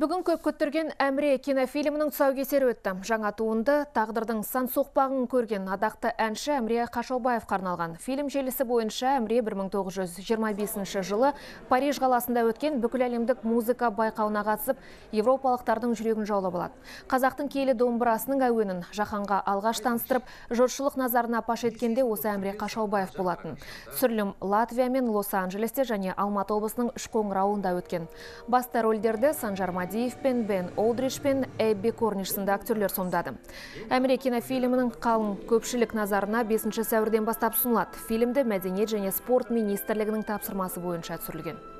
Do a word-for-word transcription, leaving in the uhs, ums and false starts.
Бүгін көп көттірген Әміре кинофильмінің тұсаукесері өтті. Жаңа туынды тағдырдың сан соқпағын көрген адақты әнші Әміре Қашаубаев қарналған. Фильм желісі бойынша Әміре бір мың тоғыз жүз жиырма бесінші жылы Париж қаласында өткен бүкіләлемдік музыка байқауына қатысып, европалықтардың жүрегін жаулап алады. Қазақтың киелі домбырасының әуенін жаһанға алғаш таныстырып, жұртшылық назарына паш еткенде осы Әміре Қашаубаев болатын. Түсірілім Латвия мен Лос-Анджелесте және Алматы облысының Үшкоңыр ауылында өткен. Басты рөлдерде Санжар Мәдиев пен Бен Олдридж пен Эбби Корниш сынды актерлер сомдады. Әміре кинофильмінің қалың көпшілік назарына бесінші сәуірден бастап ұсынылады. Фильмді Мәдениет және спорт министрлігінің тапсырмасы бойынша түсірілген.